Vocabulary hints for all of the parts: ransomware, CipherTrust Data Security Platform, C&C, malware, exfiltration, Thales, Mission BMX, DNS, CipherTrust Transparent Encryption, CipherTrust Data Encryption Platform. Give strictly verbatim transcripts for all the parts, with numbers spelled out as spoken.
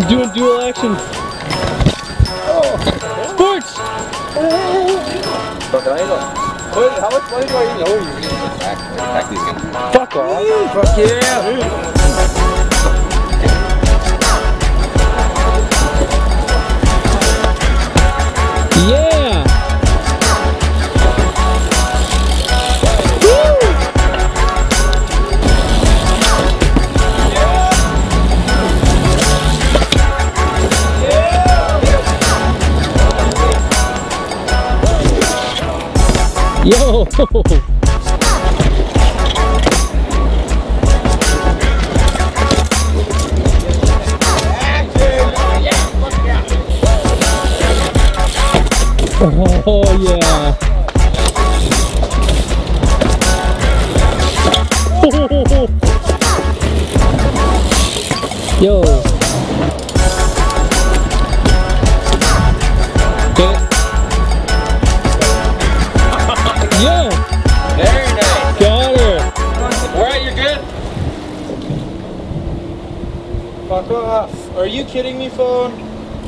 He's doing dual action. Oh. Sports! How much money do I even owe you? You're gonna get back. Back these guys. Fuck off. Fuck yeah. Yo! Oh yeah! Yo! Okay. Yo! Very nice! Got her! Alright, you're good! Fuck off! Are you kidding me, phone?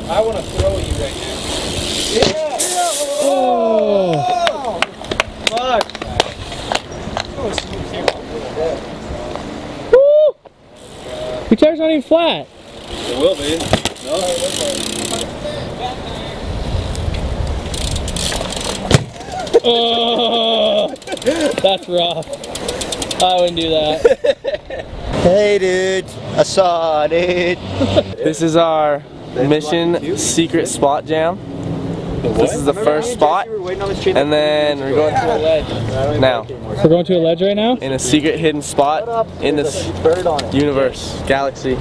I want to throw you right now. Yeah! Oh! Fuck! Oh. Woo! Your tire's not even flat! It will be. No? Oh, that's rough. I wouldn't do that. Hey dude, I saw it. This is our Mission Secret Spot Jam. This is the first spot, and then we're going to a ledge now. We're going to a ledge right now? In a secret hidden spot in this universe, galaxy.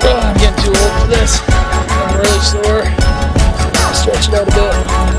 I'm getting too old for this. I'm really sore. Stretch it out a bit.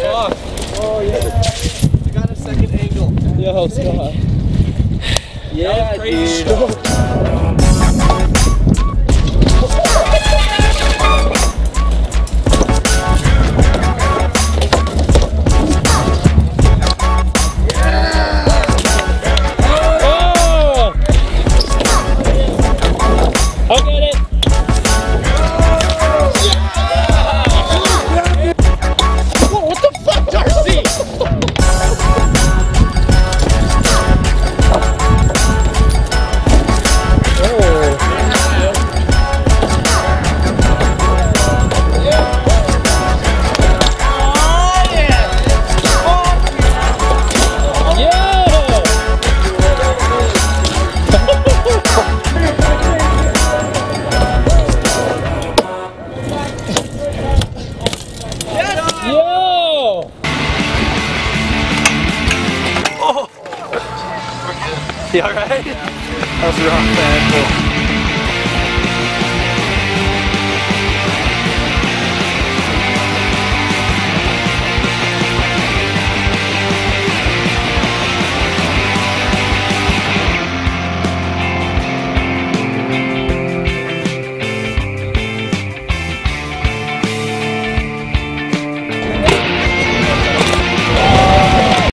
Oh, oh yeah! I got a second angle. Yo, Scott. Yeah, dude. Oh! I got it. You alright? Yeah. That was rough, man. Cool.